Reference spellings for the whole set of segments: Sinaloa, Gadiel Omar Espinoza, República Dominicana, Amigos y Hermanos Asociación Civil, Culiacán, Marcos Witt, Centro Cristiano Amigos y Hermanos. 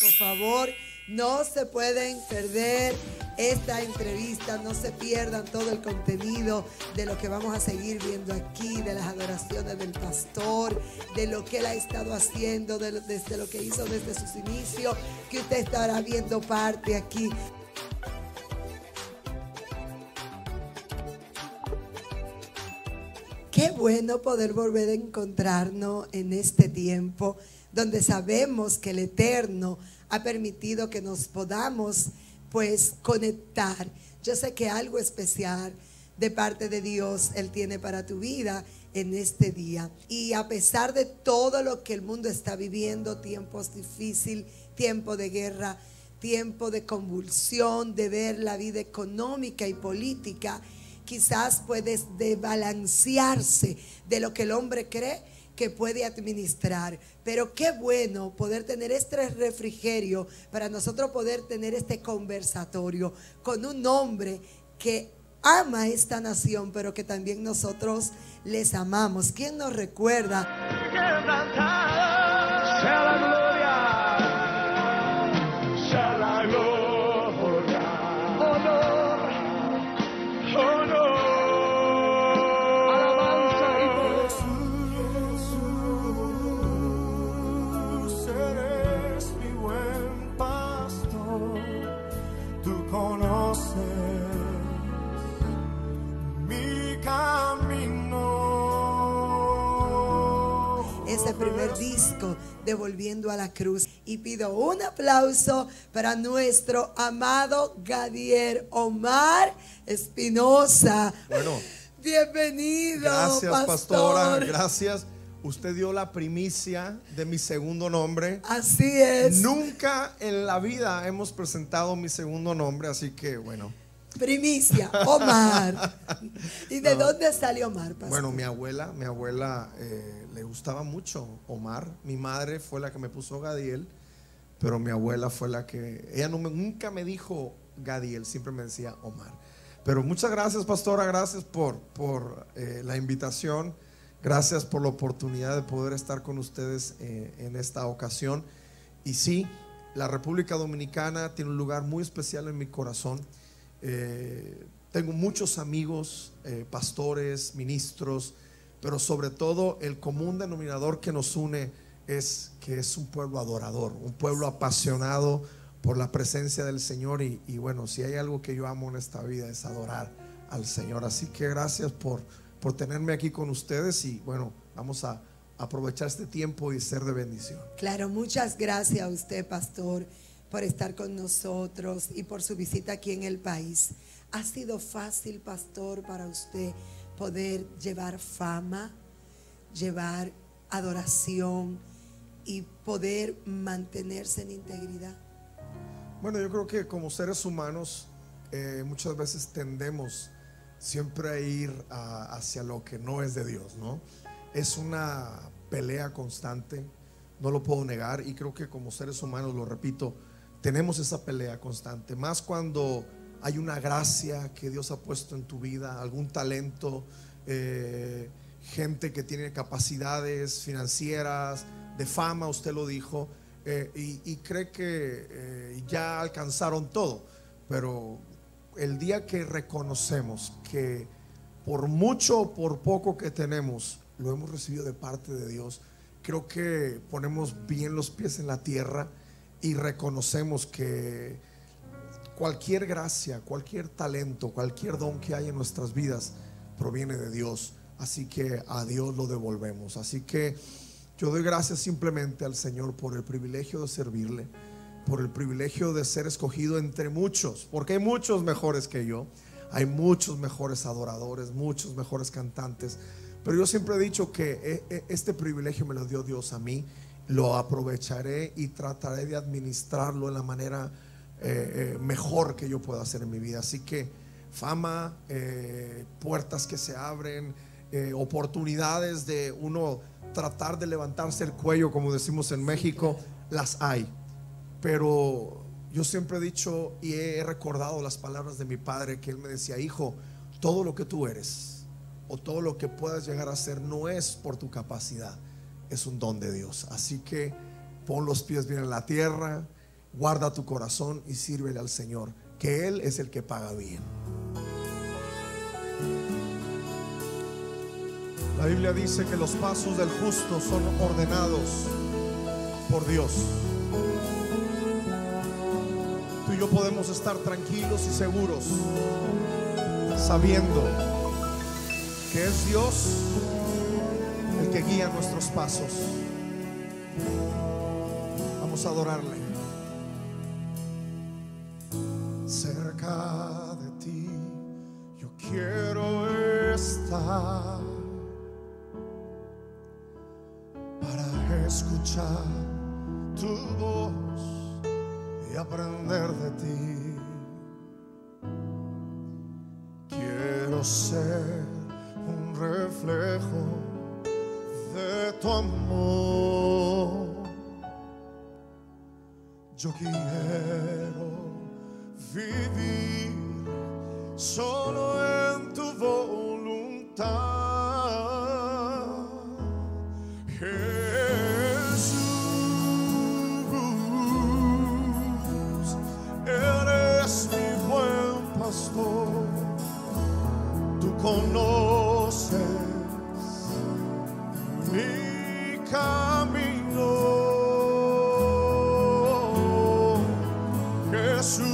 Por favor, no se pueden perder esta entrevista, no se pierdan todo el contenido de lo que vamos a seguir viendo aquí, de las adoraciones del pastor, de lo que él ha estado haciendo, desde lo que hizo desde sus inicios, que usted estará viendo parte aquí. Qué bueno poder volver a encontrarnos en este tiempo donde sabemos que el Eterno ha permitido que nos podamos pues conectar. Yo sé que algo especial de parte de Dios Él tiene para tu vida en este día. Y a pesar de todo lo que el mundo está viviendo, tiempos difíciles, tiempo de guerra, tiempo de convulsión, de ver la vida económica y política, quizás puedes desbalancearse de lo que el hombre cree que puede administrar. Pero qué bueno poder tener este refrigerio para nosotros poder tener este conversatorio con un hombre que ama esta nación, pero que también nosotros les amamos. ¿Quién nos recuerda? Sea la gloria, sea la gloria. Este primer disco de Volviendo a la Cruz, y pido un aplauso para nuestro amado Gadiel Omar Espinoza. Bueno, bienvenido. Gracias, pastora. Gracias. Usted dio la primicia de mi segundo nombre. Así es. Nunca en la vida hemos presentado mi segundo nombre, así que bueno. Primicia, Omar. ¿Y de dónde salió Omar, pastor? Bueno, mi abuela le gustaba mucho Omar. Mi madre fue la que me puso Gadiel, pero mi abuela fue la que... Ella nunca me dijo Gadiel, siempre me decía Omar. Pero muchas gracias, pastora, gracias por la invitación. Gracias por la oportunidad de poder estar con ustedes en esta ocasión. Y sí, la República Dominicana tiene un lugar muy especial en mi corazón. Tengo muchos amigos, pastores, ministros, pero sobre todo el común denominador que nos une es que es un pueblo adorador, un pueblo apasionado por la presencia del Señor. Y bueno, si hay algo que yo amo en esta vida es adorar al Señor. Así que gracias por tenerme aquí con ustedes, y bueno, vamos a aprovechar este tiempo y ser de bendición. Claro, muchas gracias a usted, pastor, por estar con nosotros y por su visita aquí en el país. ¿Ha sido fácil, pastor, para usted poder llevar fama, llevar adoración y poder mantenerse en integridad? Bueno, yo creo que como seres humanos muchas veces tendemos siempre a ir hacia lo que no es de Dios, ¿no? Es una pelea constante, no lo puedo negar, y creo que como seres humanos, lo repito, tenemos esa pelea constante, más cuando hay una gracia que Dios ha puesto en tu vida, algún talento, gente que tiene capacidades financieras, de fama, usted lo dijo, y cree que ya alcanzaron todo. Pero el día que reconocemos que por mucho o por poco que tenemos, lo hemos recibido de parte de Dios, creo que ponemos bien los pies en la tierra y reconocemos que cualquier gracia, cualquier talento, cualquier don que hay en nuestras vidas proviene de Dios. Así que a Dios lo devolvemos. Así que yo doy gracias simplemente al Señor por el privilegio de servirle, por el privilegio de ser escogido entre muchos, porque hay muchos mejores que yo, hay muchos mejores adoradores, muchos mejores cantantes, pero yo siempre he dicho que este privilegio me lo dio Dios a mí, lo aprovecharé y trataré de administrarlo de la manera mejor que yo pueda hacer en mi vida. Así que fama, puertas que se abren, oportunidades de uno tratar de levantarse el cuello, como decimos en México, las hay. Pero yo siempre he dicho y he recordado las palabras de mi padre, que él me decía: hijo, todo lo que tú eres o todo lo que puedas llegar a ser no es por tu capacidad, es un don de Dios. Así que pon los pies bien en la tierra, guarda tu corazón y sírvele al Señor, que Él es el que paga bien. La Biblia dice que los pasos del justo son ordenados por Dios. Tú y yo podemos estar tranquilos y seguros, sabiendo que es Dios el que guía nuestros pasos. Vamos a adorarle. Cerca de ti yo quiero estar, para escuchar tu voz y aprender de ti. Quiero ser un reflejo de tu amor. Yo quiero vivir solo en tu voluntad, Jesús. Eres mi buen pastor, tú conoces mi camino, Jesús.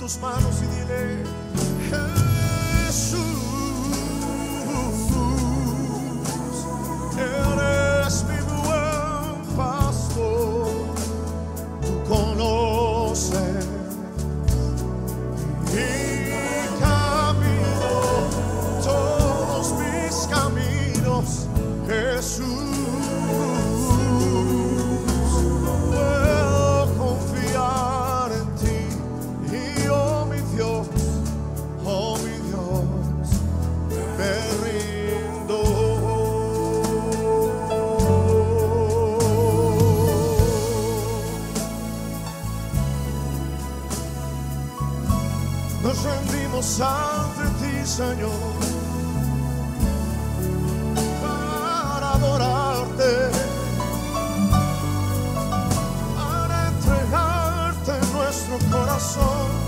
Tus manos y dile, Jesús, eres mi buen pastor, tú conoces mi camino, todos mis caminos, Jesús. Ante ti, Señor, para adorarte, para entregarte nuestro corazón.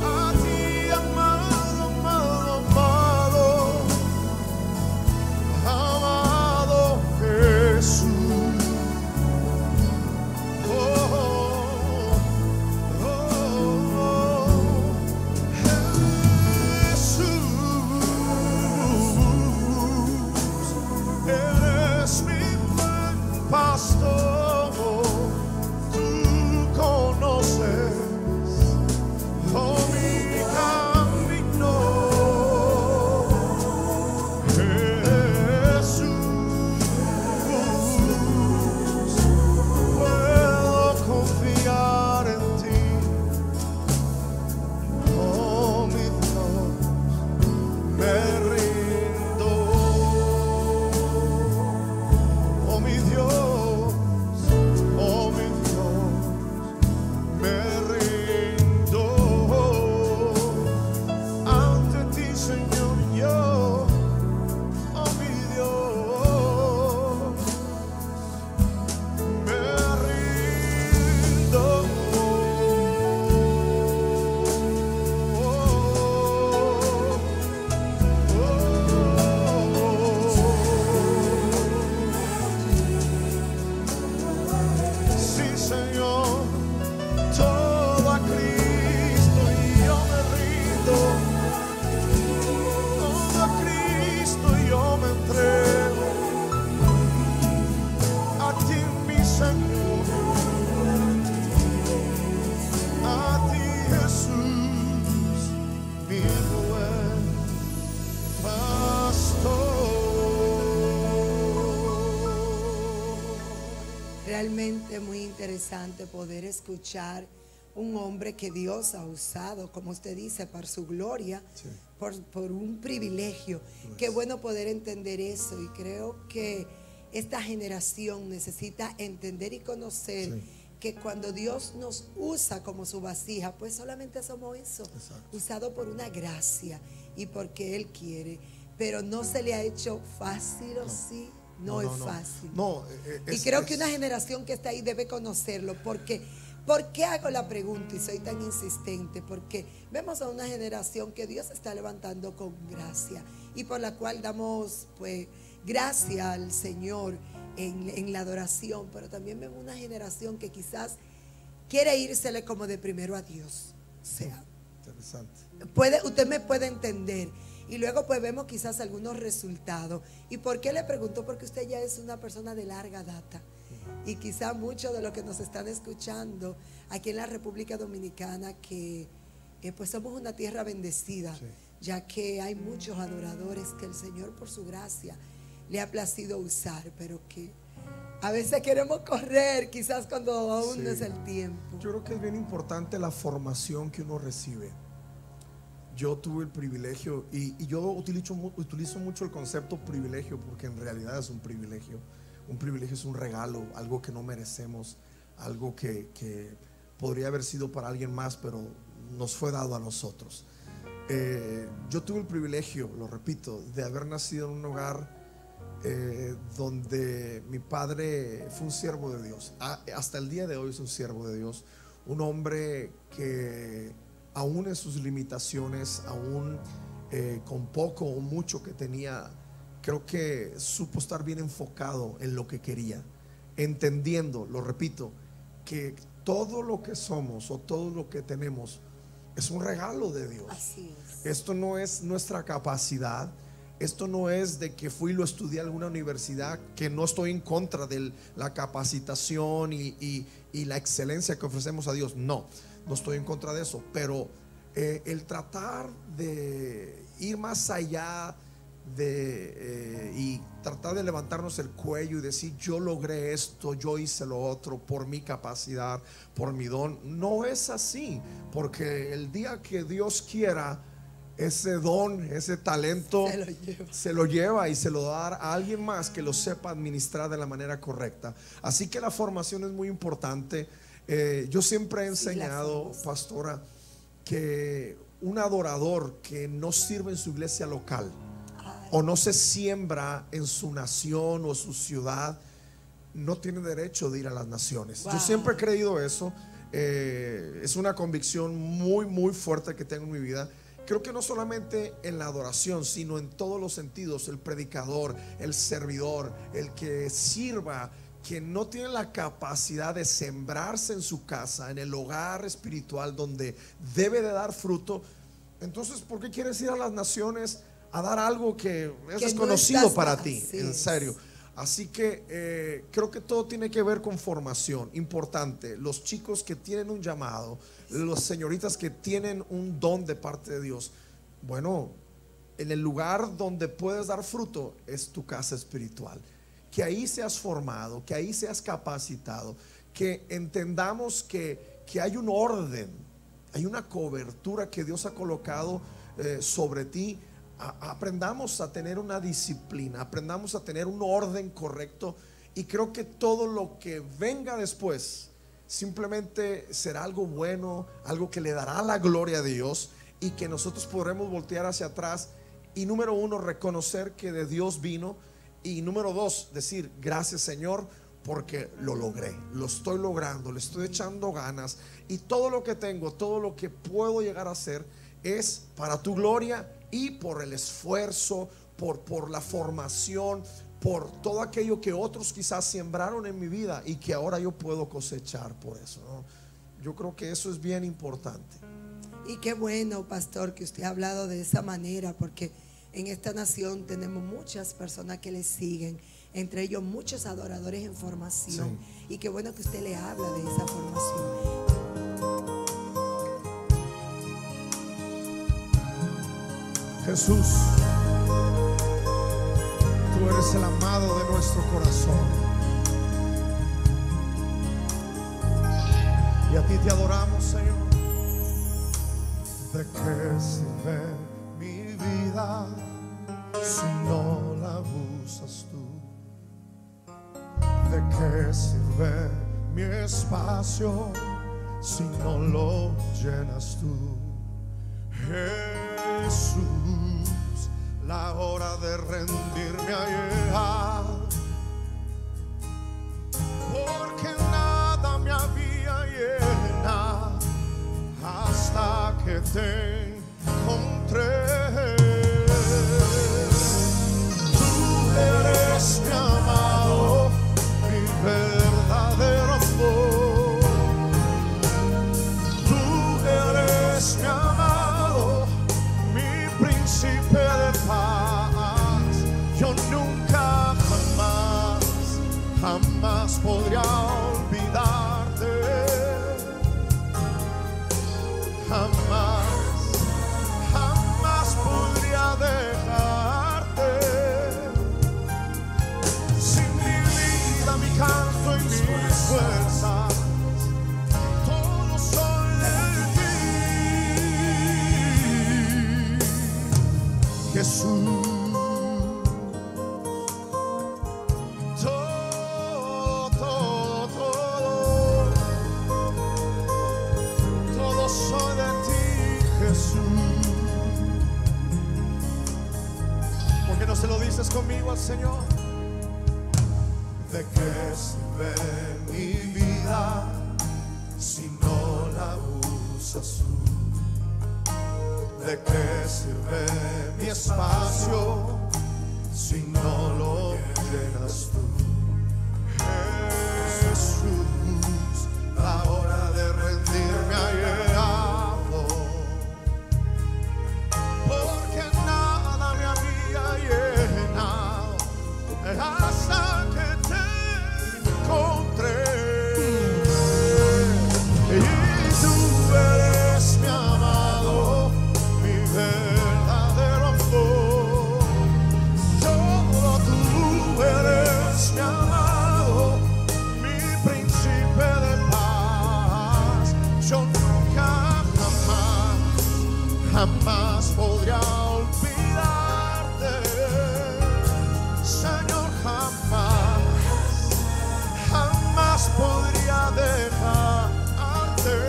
A ti, amado, amado, amado, amado Jesús. Oh, oh, oh, oh. Jesús, Realmente muy interesante poder escuchar un hombre que Dios ha usado, como usted dice, para su gloria, sí, por un privilegio. Pues qué bueno poder entender eso, y creo que esta generación necesita entender y conocer, sí, que cuando Dios nos usa como su vasija, pues solamente somos eso. Exacto. Usado por una gracia y porque Él quiere, pero no se le ha hecho fácil, o sí. No es fácil. No, y creo que una generación que está ahí debe conocerlo. Porque, ¿por qué hago la pregunta y soy tan insistente? Porque vemos a una generación que Dios está levantando con gracia, y por la cual damos pues gracias al Señor en la adoración. Pero también vemos una generación que quizás quiere írsele como de primero a Dios. O sea, interesante. Usted me puede entender. Y luego pues vemos quizás algunos resultados. ¿Y por qué le pregunto? Porque usted ya es una persona de larga data. Y quizás muchos de los que nos están escuchando aquí en la República Dominicana, que pues somos una tierra bendecida, sí, ya que hay muchos adoradores que el Señor por su gracia le ha placido usar, pero que a veces queremos correr quizás cuando aún, sí, no es el tiempo. Yo creo que es bien importante la formación que uno recibe. Yo tuve el privilegio, y yo utilizo mucho el concepto privilegio, porque en realidad es un privilegio. Un privilegio es un regalo, algo que no merecemos, algo que podría haber sido para alguien más, pero nos fue dado a nosotros. Yo tuve el privilegio, lo repito, de haber nacido en un hogar donde mi padre fue un siervo de Dios. Hasta el día de hoy es un siervo de Dios, un hombre que aún en sus limitaciones, aún con poco o mucho que tenía, creo que supo estar bien enfocado en lo que quería, entendiendo, lo repito, que todo lo que somos o todo lo que tenemos es un regalo de Dios. Así es. Esto no es nuestra capacidad. Esto no es de que fui y lo estudié en alguna universidad, que no estoy en contra de la capacitación y la excelencia que ofrecemos a Dios. No, no estoy en contra de eso, pero el tratar de ir más allá de y tratar de levantarnos el cuello y decir yo logré esto, yo hice lo otro por mi capacidad, por mi don, no es así, porque el día que Dios quiera ese don, ese talento se lo lleva y se lo da a alguien más que lo sepa administrar de la manera correcta. Así que la formación es muy importante. Yo siempre he enseñado, pastora, que un adorador que no sirve en su iglesia local o no se siembra en su nación o su ciudad, no tiene derecho de ir a las naciones. Wow. Yo siempre he creído eso. Es una convicción muy muy fuerte que tengo en mi vida. Creo que no solamente en la adoración, sino en todos los sentidos. El predicador, el servidor, el que sirva, que no tiene la capacidad de sembrarse en su casa, en el hogar espiritual donde debe de dar fruto. Entonces, ¿por qué quieres ir a las naciones a dar algo que es desconocido para ti? En serio. Así que creo que todo tiene que ver con formación. Importante, los chicos que tienen un llamado, las señoritas que tienen un don de parte de Dios. Bueno, en el lugar donde puedes dar fruto es tu casa espiritual. Que ahí seas formado, que ahí seas capacitado, que entendamos que hay un orden, hay una cobertura que Dios ha colocado sobre ti. Aprendamos a tener una disciplina, aprendamos a tener un orden correcto, y creo que todo lo que venga después simplemente será algo bueno, algo que le dará la gloria a Dios, y que nosotros podremos voltear hacia atrás y número uno, reconocer que de Dios vino. Y número dos, decir gracias Señor, porque lo logré, lo estoy logrando, le estoy echando ganas, y todo lo que tengo, todo lo que puedo llegar a hacer es para tu gloria, y por el esfuerzo, por la formación, por todo aquello que otros quizás sembraron en mi vida y que ahora yo puedo cosechar por eso, ¿no? Yo creo que eso es bien importante. Y qué bueno, pastor, que usted ha hablado de esa manera, porque en esta nación tenemos muchas personas que le siguen, entre ellos muchos adoradores en formación, sí, y qué bueno que usted le habla de esa formación. Jesús, tú eres el amado de nuestro corazón. Y a ti te adoramos, Señor. ¿De qué sirve mi vida si no la usas tú? ¿De qué sirve mi espacio si no lo llenas tú? Jesús, la hora de rendirme ha llegado, porque nada me había llenado hasta que te encontré. Tú eres mi amado, mi verdadero amor. Tú eres mi amado, mi príncipe de paz. Yo nunca jamás, jamás podría olvidarte, jamás, jamás podría dejarte. Sin mi vida, mi canto y mis fuerzas, todo soy de ti, Jesús. Se lo dices conmigo al Señor. ¿De qué sirve mi vida si no la usas tú? ¿De qué sirve mi espacio si no lo llenas tú? Jesús, la hora de rendirme ha llegado, porque nada me había llegado hasta que te encontré. Y tú eres mi amado, mi verdadero amor. Solo tú eres mi amado, mi príncipe de paz. Yo nunca jamás, jamás podría olvidarte, Señor. Jamás, jamás podría dejarte.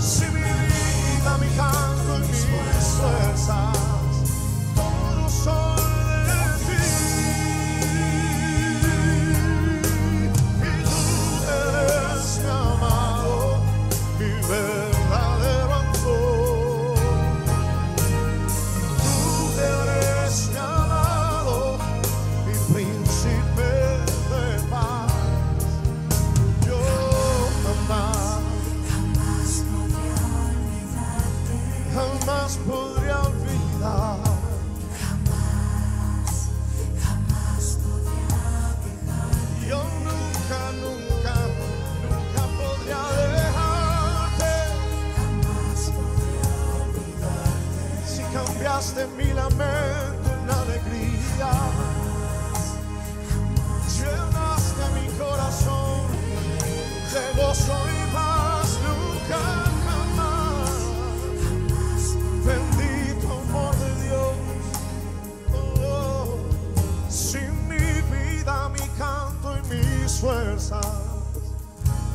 Si mi vida, mi canto y mis fuerzas, todo son de ti. Y tú eres mi amado, mi verdadero amor. Tú eres mi amado, príncipe de paz. Yo jamás, jamás podría olvidarte, jamás podría olvidar, jamás, jamás podría dejarte. Yo nunca, nunca, nunca podría dejarte, jamás podría olvidarte. Si cambiaste mi lamento en alegría, llenaste mi corazón de gozo y paz. Nunca jamás, bendito amor de Dios. Oh, sin mi vida, mi canto y mis fuerzas,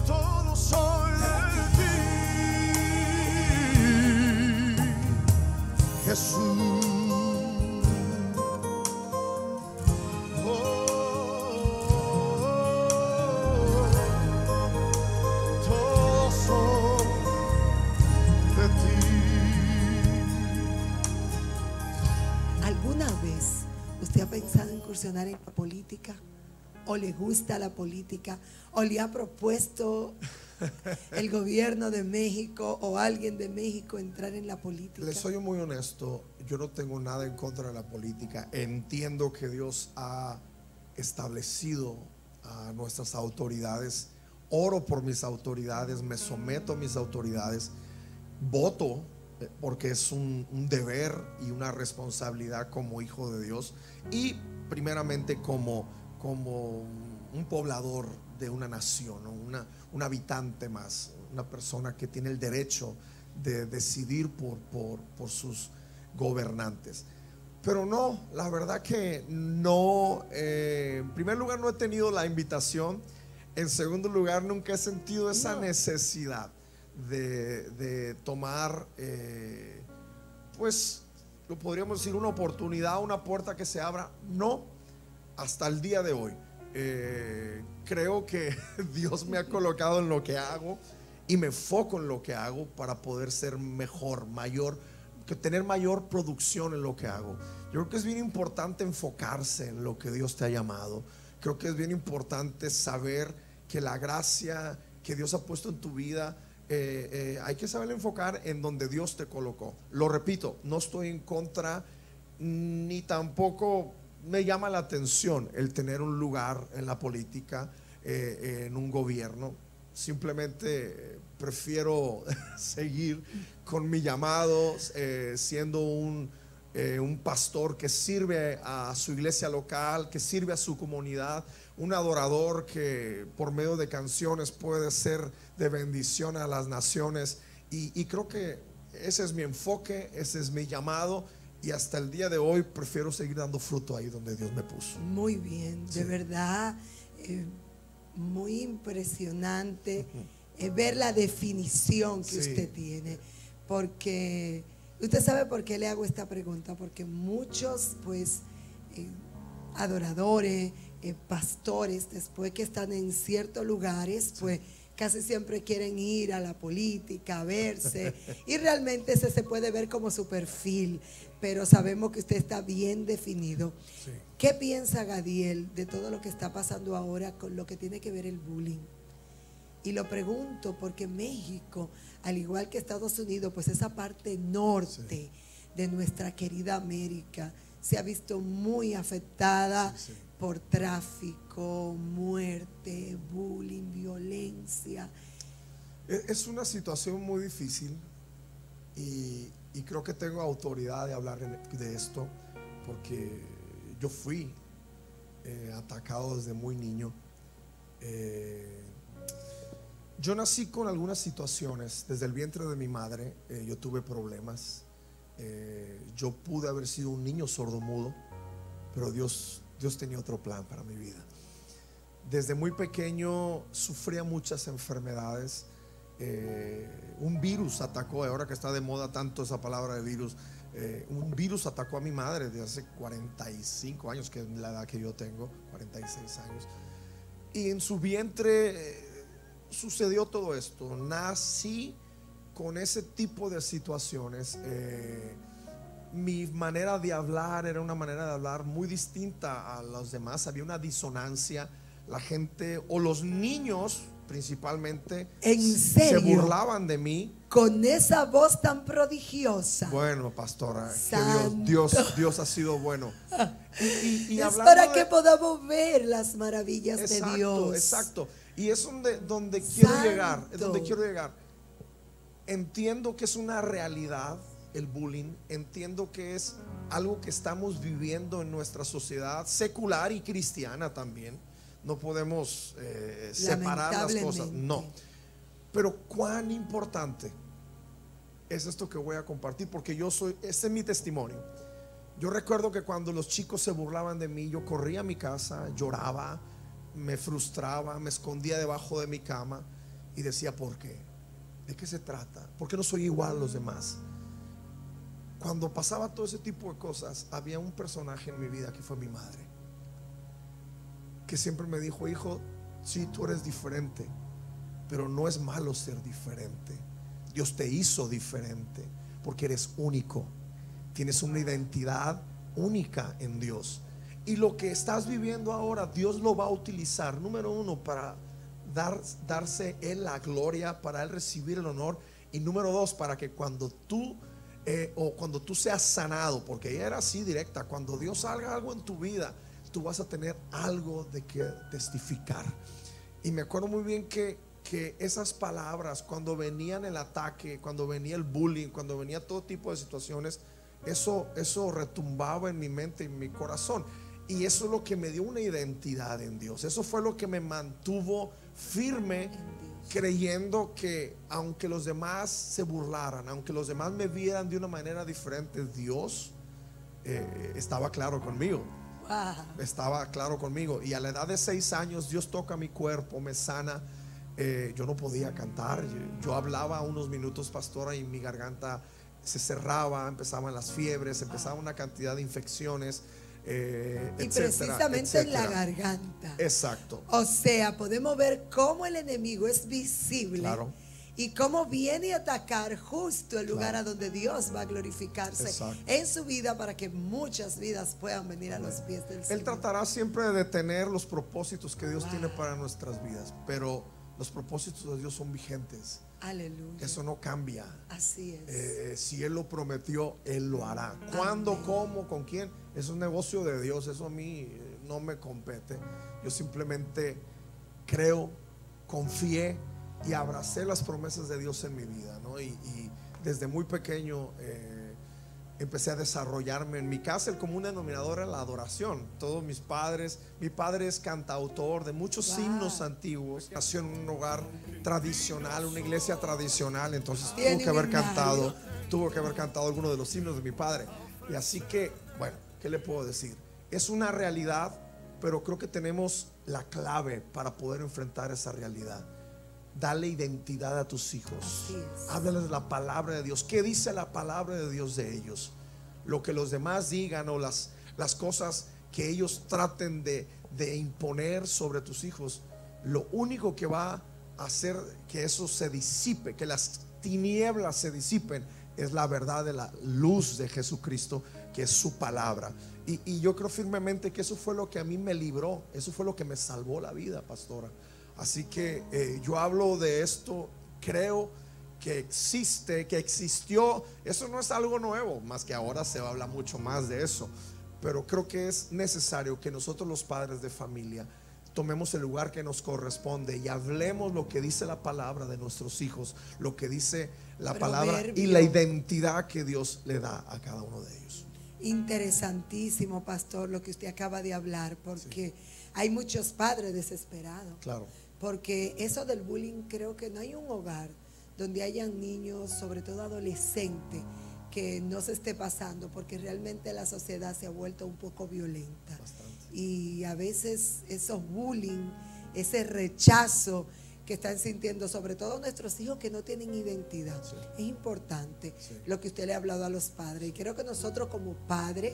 todo soy de ti, Jesús. En política, o le gusta la política, o le ha propuesto el gobierno de México o alguien de México entrar en la política. Les soy muy honesto, yo no tengo nada en contra de la política. Entiendo que Dios ha establecido a nuestras autoridades. Oro por mis autoridades, me someto a mis autoridades, voto porque es un deber y una responsabilidad como hijo de Dios, y primeramente como un poblador de una nación, ¿no? Un habitante más, una persona que tiene el derecho de decidir por sus gobernantes. Pero no, la verdad que no, en primer lugar no he tenido la invitación, en segundo lugar nunca he sentido esa necesidad de tomar, pues lo podríamos decir, una oportunidad, una puerta que se abra, no, hasta el día de hoy. Creo que Dios me ha colocado en lo que hago y me enfoco en lo que hago para poder ser mejor, mayor, que tener mayor producción en lo que hago. Yo creo que es bien importante enfocarse en lo que Dios te ha llamado. Creo que es bien importante saber que la gracia que Dios ha puesto en tu vida, hay que saber enfocar en donde Dios te colocó. Lo repito, no estoy en contra, ni tampoco me llama la atención el tener un lugar en la política, en un gobierno. Simplemente prefiero seguir con mi llamado, siendo un pastor que sirve a su iglesia local, que sirve a su comunidad, un adorador que por medio de canciones puede ser de bendición a las naciones, y creo que ese es mi enfoque, ese es mi llamado, y hasta el día de hoy prefiero seguir dando fruto ahí donde Dios me puso. Muy bien, sí. De verdad, muy impresionante ver la definición que usted tiene, porque usted sabe por qué le hago esta pregunta, porque muchos pues adoradores, pastores, después que están en ciertos lugares pues casi siempre quieren ir a la política a verse y realmente ese se puede ver como su perfil, pero sabemos que usted está bien definido. Sí. ¿Qué piensa Gadiel de todo lo que está pasando ahora con lo que tiene que ver el bullying? Y lo pregunto porque México, al igual que Estados Unidos, pues esa parte norte de nuestra querida América se ha visto muy afectada por tráfico, muerte, bullying, violencia. Es una situación muy difícil y creo que tengo autoridad de hablar de esto porque yo fui atacado desde muy niño. Yo nací con algunas situaciones. Desde el vientre de mi madre yo tuve problemas. Yo pude haber sido un niño sordomudo, pero Dios tenía otro plan para mi vida. Desde muy pequeño sufría muchas enfermedades. Un virus atacó, ahora que está de moda tanto esa palabra de virus. Un virus atacó a mi madre desde hace 45 años, que es la edad que yo tengo, 46 años. Y en su vientre sucedió todo esto. Nací con ese tipo de situaciones. Mi manera de hablar era una manera de hablar muy distinta a los demás. Había una disonancia. La gente, o los niños principalmente, ¿en serio? Se burlaban de mí. Con esa voz tan prodigiosa. Bueno, pastora, que Dios ha sido bueno. Y es para que podamos ver las maravillas de Dios. Exacto. Y es donde quiero llegar. Es donde quiero llegar. Entiendo que es una realidad el bullying. Entiendo que es algo que estamos viviendo en nuestra sociedad secular y cristiana también. No podemos separar las cosas. No. Pero cuán importante es esto que voy a compartir, porque ese es mi testimonio. Yo recuerdo que cuando los chicos se burlaban de mí, yo corría a mi casa, lloraba, me frustraba, me escondía debajo de mi cama y decía, ¿por qué? ¿De qué se trata? ¿Por qué no soy igual a los demás? Cuando pasaba todo ese tipo de cosas, había un personaje en mi vida que fue mi madre, que siempre me dijo, hijo, sí, tú eres diferente, pero no es malo ser diferente. Dios te hizo diferente porque eres único. Tienes una identidad única en Dios. Y lo que estás viviendo ahora, Dios lo va a utilizar, número uno, para darse Él la gloria, para Él recibir el honor. Y número dos, para que cuando tú cuando tú seas sanado, porque ella era así directa, cuando Dios haga algo en tu vida, tú vas a tener algo de que testificar. Y me acuerdo muy bien que esas palabras, cuando venían el ataque, cuando venía el bullying, cuando venía todo tipo de situaciones, eso retumbaba en mi mente y en mi corazón. Y eso es lo que me dio una identidad en Dios. Eso fue lo que me mantuvo firme, creyendo que aunque los demás se burlaran, aunque los demás me vieran de una manera diferente, Dios estaba claro conmigo. Wow. Estaba claro conmigo. Y a la edad de 6 años Dios toca mi cuerpo, me sana. Yo no podía cantar. Yo hablaba unos minutos, pastora, y mi garganta se cerraba. Empezaban las fiebres, empezaba una cantidad de infecciones, y etcétera, precisamente etcétera, en la garganta. Exacto. O sea, podemos ver cómo el enemigo es visible, claro, y cómo viene a atacar justo el lugar, claro, a donde Dios va a glorificarse, exacto, en su vida, para que muchas vidas puedan venir a los pies del Señor. Él tratará siempre de detener los propósitos que Dios, wow, tiene para nuestras vidas, pero los propósitos de Dios son vigentes. Aleluya. Eso no cambia. Así es. Si Él lo prometió, Él lo hará. ¿Cuándo? Amén. ¿Cómo? ¿Con quién? Es un negocio de Dios. Eso a mí no me compete. Yo simplemente creo, confié y abracé las promesas de Dios en mi vida, ¿no? Y desde muy pequeño empecé a desarrollarme. En mi casa el común denominador era la adoración. Todos mis padres, mi padre es cantautor de muchos, wow, himnos antiguos. Nació en un hogar tradicional, una iglesia tradicional, entonces tuvo que haber cantado alguno de los himnos de mi padre. Y así que, bueno, ¿qué le puedo decir? Es una realidad, pero creo que tenemos la clave para poder enfrentar esa realidad. Dale identidad a tus hijos. Háblales la palabra de Dios. ¿Qué dice la palabra de Dios de ellos? Lo que los demás digan o las cosas que ellos traten de imponer sobre tus hijos, lo único que va a hacer que eso se disipe, que las tinieblas se disipen, es la verdad de la luz de Jesucristo, que es su palabra. Y yo creo firmemente que eso fue lo que a mí me libró. Eso fue lo que me salvó la vida, pastora. Así que yo hablo de esto. Creo que existe, que existió. Eso no es algo nuevo, más que ahora se habla mucho más de eso. Pero creo que es necesario que nosotros, los padres de familia, tomemos el lugar que nos corresponde y hablemos lo que dice la palabra de nuestros hijos, lo que dice la palabra y la identidad que Dios le da a cada uno de ellos. Interesantísimo, pastor, lo que usted acaba de hablar, porque sí, hay muchos padres desesperados, claro, porque eso del bullying, creo que no hay un hogar donde hayan niños, sobre todo adolescentes, que no se esté pasando, porque realmente la sociedad se ha vuelto un poco violenta. Bastante. Y a veces esos bullying, ese rechazo que están sintiendo, sobre todo nuestros hijos que no tienen identidad, sí, es importante, sí, lo que usted le ha hablado a los padres. Y creo que nosotros como padres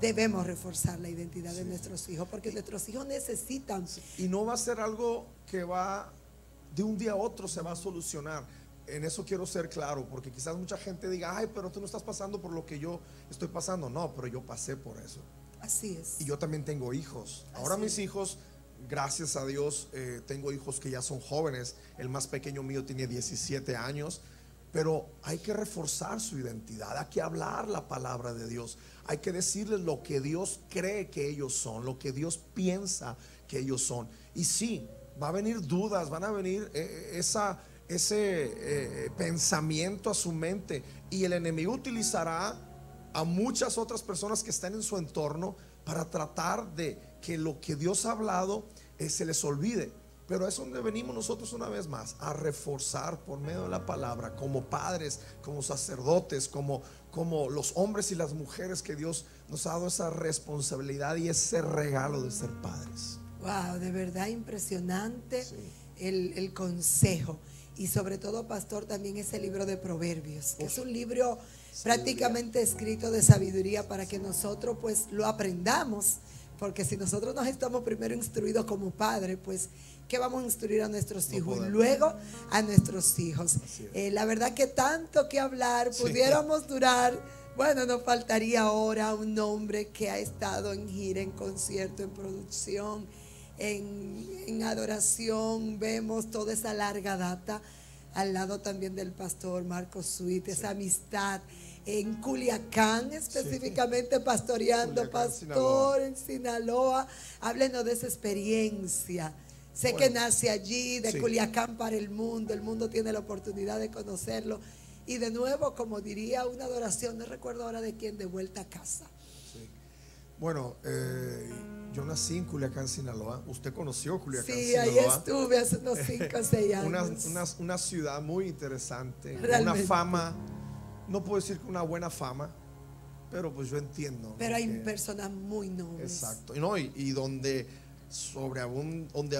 debemos reforzar la identidad, sí, de nuestros hijos, porque nuestros hijos necesitan, sí. Y no va a ser algo que va de un día a otro se va a solucionar. En eso quiero ser claro, porque quizás mucha gente diga: ay, pero tú no estás pasando por lo que yo estoy pasando. No, pero yo pasé por eso. Así es. Y yo también tengo hijos. Ahora mis hijos, gracias a Dios, tengo hijos que ya son jóvenes. El más pequeño mío tiene 17 años. Pero hay que reforzar su identidad, hay que hablar la palabra de Dios, hay que decirles lo que Dios cree que ellos son, lo que Dios piensa que ellos son. Y sí, va a venir dudas, van a venir ese pensamiento a su mente, y el enemigo utilizará a muchas otras personas que están en su entorno para tratar de que lo que Dios ha hablado se les olvide. Pero es donde venimos nosotros una vez más a reforzar por medio de la palabra, como padres, como sacerdotes, como los hombres y las mujeres que Dios nos ha dado esa responsabilidad y ese regalo de ser padres. Wow, de verdad impresionante, sí, el consejo. Y sobre todo, pastor, también ese libro de Proverbios, que es un libro prácticamente escrito de sabiduría, para que nosotros pues lo aprendamos, porque si nosotros nos estamos primero instruidos como padres, pues ¿qué vamos a instruir a nuestros hijos? Y luego a nuestros hijos. La verdad que tanto que hablar, pudiéramos, sí, durar. Bueno, nos faltaría ahora un hombre que ha estado en gira, en concierto, en producción, en adoración. Vemos toda esa larga data al lado también del pastor Marcos Witt, sí, esa amistad en Culiacán específicamente, sí, pastoreando, Culiacán, pastor, Sinaloa. En Sinaloa. Háblenos de esa experiencia. Sé, bueno, que nace allí, de, sí, Culiacán para el mundo tiene la oportunidad de conocerlo. Y de nuevo, como diría una adoración, no recuerdo ahora de quién, de vuelta a casa. Sí. Bueno, yo nací en Culiacán, Sinaloa. ¿Usted conoció Culiacán, Sinaloa? Sí, ahí estuve hace unos 5 o 6 años. Una ciudad muy interesante. Realmente. Una fama, no puedo decir que una buena fama, pero pues yo entiendo. Pero hay personas muy nobles. Exacto. Y donde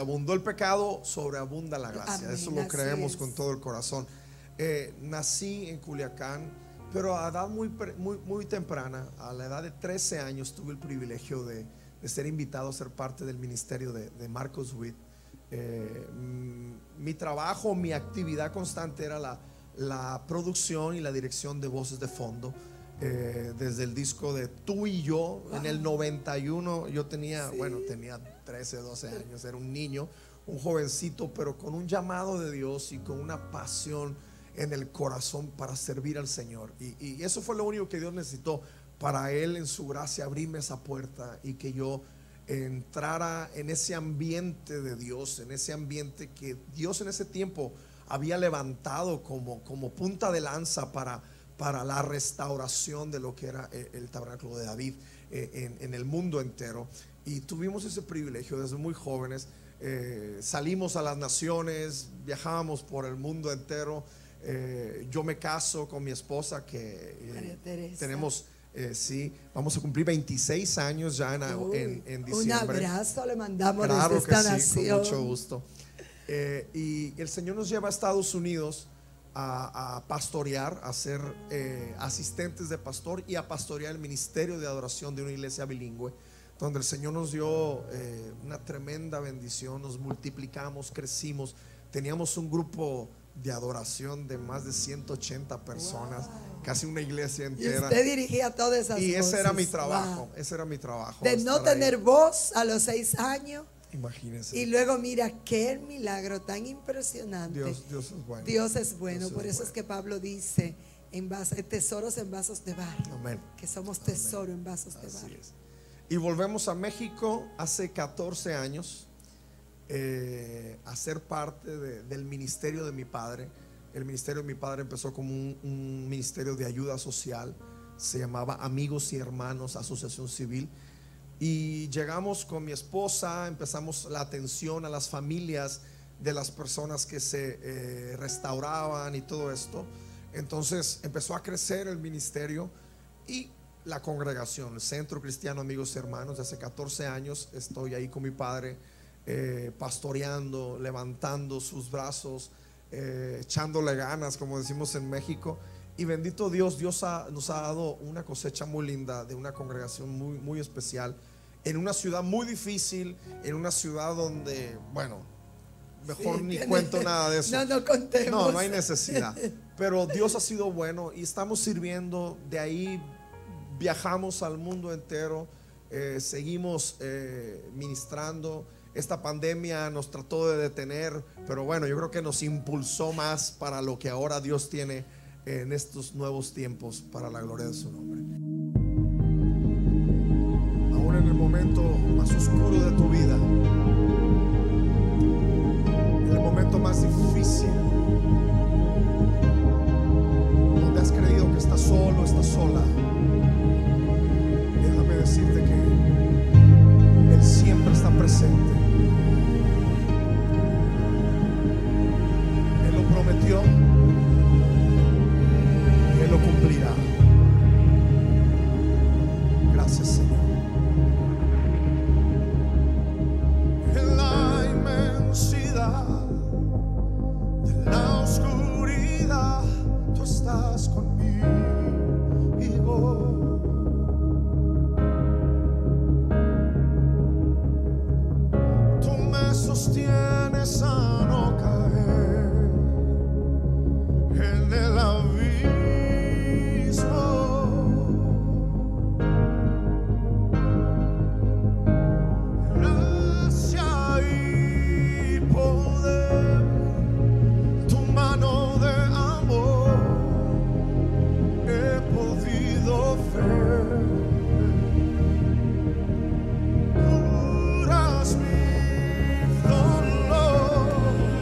abundó el pecado, sobreabunda la gracia. Amén, eso lo creemos con todo el corazón. Nací en Culiacán, pero a edad muy temprana, a la edad de 13 años, tuve el privilegio de ser invitado a ser parte del ministerio de Marcos Witt. Mi trabajo, mi actividad constante era la producción y la dirección de voces de fondo. Desde el disco de Tú y Yo, wow, en el 91, yo tenía, bueno, tenía 13, 12 años, era un niño, un jovencito, pero con un llamado de Dios y con una pasión en el corazón para servir al Señor. Y eso fue lo único que Dios necesitó. Para Él, en su gracia, abrirme esa puerta y que yo entrara en ese ambiente de Dios, en ese ambiente que Dios en ese tiempo había levantado como punta de lanza para la restauración de lo que era el tabernáculo de David en el mundo entero. Y tuvimos ese privilegio desde muy jóvenes. Salimos a las naciones, viajábamos por el mundo entero. Yo me caso con mi esposa, que tenemos... sí, vamos a cumplir 26 años ya en diciembre. Un abrazo le mandamos desde esta nación. Claro que sí, con mucho gusto. Y el Señor nos lleva a Estados Unidos a pastorear, a ser asistentes de pastor y a pastorear el ministerio de adoración de una iglesia bilingüe, donde el Señor nos dio una tremenda bendición. Nos multiplicamos, crecimos. Teníamos un grupo de adoración de más de 180 personas. Wow. Casi una iglesia entera. Y usted dirigía todas esas cosas. Y ese era mi trabajo, wow, ese era mi trabajo. De no tener voz a los 6 años. Imagínense. Y luego mira qué milagro tan impresionante. Dios es bueno. Dios es bueno. Dios por es eso bueno. Es que Pablo dice, tesoros en vasos de barro. Amén. Que somos tesoro en vasos de barro. Así es. Y volvemos a México hace 14 años a ser parte del ministerio de mi padre. El ministerio de mi padre empezó como un ministerio de ayuda social. Se llamaba Amigos y Hermanos Asociación Civil. Y llegamos con mi esposa, empezamos la atención a las familias de las personas que se restauraban y todo esto. Entonces empezó a crecer el ministerio y la congregación, el Centro Cristiano Amigos y Hermanos. Hace 14 años estoy ahí con mi padre, pastoreando, levantando sus brazos, echándole ganas, como decimos en México. Y bendito Dios, nos ha dado una cosecha muy linda de una congregación muy especial, en una ciudad muy difícil, en una ciudad donde, bueno, mejor ni cuento nada de eso. No contemos. No hay necesidad. Pero Dios ha sido bueno y estamos sirviendo. De ahí viajamos al mundo entero, seguimos ministrando. Esta pandemia nos trató de detener, pero bueno, yo creo que nos impulsó más para lo que ahora Dios tiene en estos nuevos tiempos, para la gloria de su nombre. Ahora, en el momento más oscuro de tu vida, en el momento más difícil, donde has creído que estás solo, estás sola, déjame decirte que Él siempre está presente. Prometió que lo cumplirá. Gracias, Señor. En la inmensidad de la oscuridad, tú estás conmigo. Tú me sostienes a no caer en el abismo. Gracia y poder, tu mano de amor he podido ver. Curas mi dolor,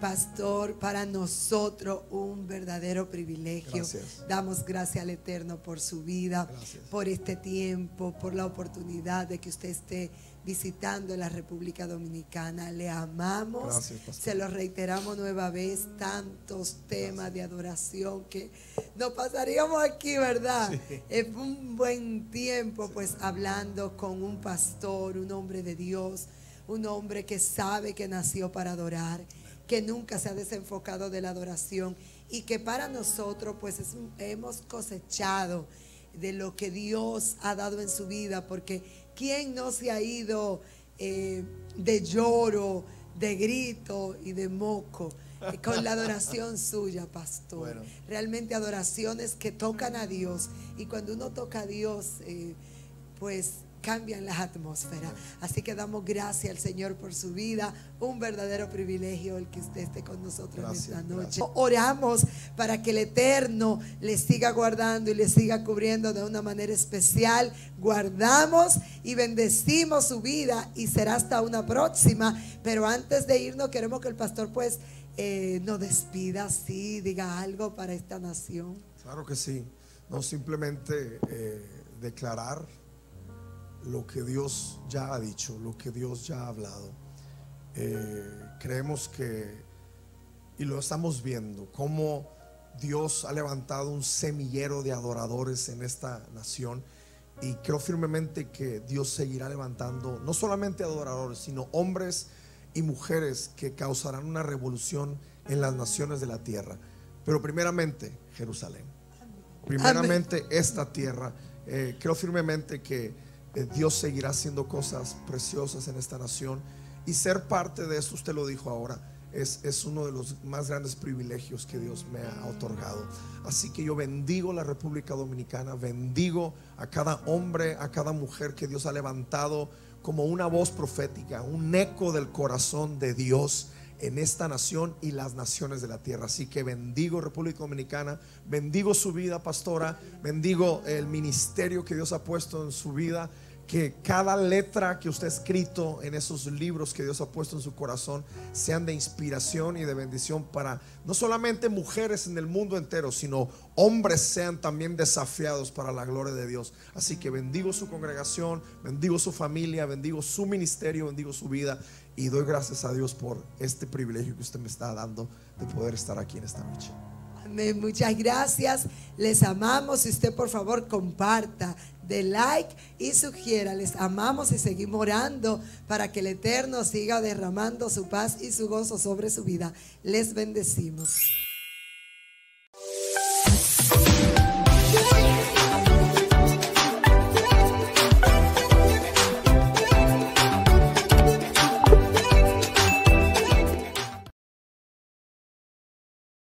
Pastor, para nosotros un verdadero privilegio. Gracias. Damos gracias al Eterno por su vida, gracias por este tiempo, por la oportunidad de que usted esté visitando la República Dominicana. Le amamos, gracias, se lo reiteramos nueva vez, tantos temas gracias de adoración que nos pasaríamos aquí, ¿verdad? Sí. Es un buen tiempo, sí, pues hablando con un pastor, un hombre de Dios, un hombre que sabe que nació para adorar, que nunca se ha desenfocado de la adoración y que para nosotros pues hemos cosechado de lo que Dios ha dado en su vida, porque ¿quién no se ha ido de lloro, de grito y de moco con la adoración suya, pastor? Bueno. Realmente adoraciones que tocan a Dios, y cuando uno toca a Dios pues cambian las atmósferas. Así que damos gracias al Señor por su vida. Un verdadero privilegio el que usted esté con nosotros gracias, esta noche. Gracias. Oramos para que el Eterno le siga guardando y le siga cubriendo de una manera especial. Guardamos y bendecimos su vida, y será hasta una próxima. Pero antes de irnos queremos que el pastor pues nos despida, sí, diga algo para esta nación. Claro que sí. No, simplemente declarar lo que Dios ya ha dicho, lo que Dios ya ha hablado. Creemos que, y lo estamos viendo, cómo Dios ha levantado un semillero de adoradores en esta nación, y creo firmemente que Dios seguirá levantando no solamente adoradores, sino hombres y mujeres que causarán una revolución en las naciones de la tierra. Pero primeramente Jerusalén, primeramente amén, esta tierra. Creo firmemente que Dios seguirá haciendo cosas preciosas en esta nación, y ser parte de eso, usted lo dijo ahora, es uno de los más grandes privilegios que Dios me ha otorgado. Así que yo bendigo la República Dominicana, bendigo a cada hombre, a cada mujer que Dios ha levantado como una voz profética, un eco del corazón de Dios en esta nación y las naciones de la tierra. Así que bendigo República Dominicana, bendigo su vida, pastora, bendigo el ministerio que Dios ha puesto en su vida, que cada letra que usted ha escrito en esos libros que Dios ha puesto en su corazón sean de inspiración y de bendición para no solamente mujeres en el mundo entero, sino hombres sean también desafiados para la gloria de Dios. Así que bendigo su congregación, bendigo su familia, bendigo su ministerio, bendigo su vida, y doy gracias a Dios por este privilegio que usted me está dando de poder estar aquí en esta noche. Amén, muchas gracias, les amamos. Y usted por favor comparta, de like y sugiera. Les amamos y seguimos orando para que el Eterno siga derramando su paz y su gozo sobre su vida. Les bendecimos.